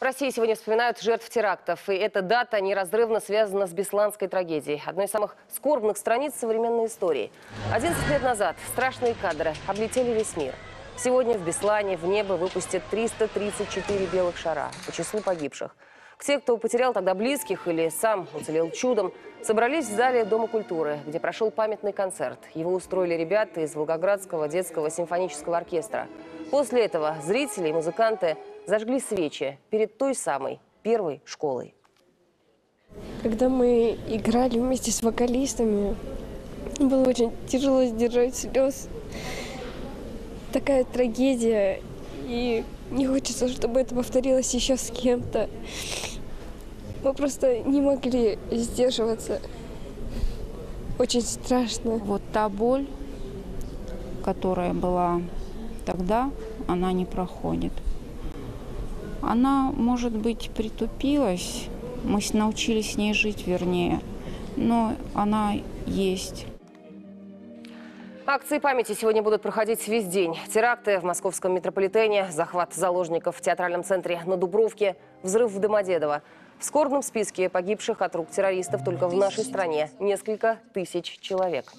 В России сегодня вспоминают жертв терактов, и эта дата неразрывно связана с бесланской трагедией, одной из самых скорбных страниц современной истории. 11 лет назад страшные кадры облетели весь мир. Сегодня в Беслане в небо выпустят 334 белых шара по числу погибших. Те, кто потерял тогда близких или сам уцелел чудом, собрались в зале Дома культуры, где прошел памятный концерт. Его устроили ребята из Волгоградского детского симфонического оркестра. После этого зрители и музыканты зажгли свечи перед той самой первой школой. Когда мы играли вместе с вокалистами, было очень тяжело сдержать слез. Такая трагедия, и не хочется, чтобы это повторилось еще с кем-то. Мы просто не могли сдерживаться. Очень страшно. Вот та боль, которая была тогда, она не проходит. Она, может быть, притупилась, мы научились с ней жить, вернее, но она есть. Акции памяти сегодня будут проходить весь день. Теракты в московском метрополитене, захват заложников в театральном центре на Дубровке, взрыв в Домодедово. В скорбном списке погибших от рук террористов только в нашей стране несколько тысяч человек.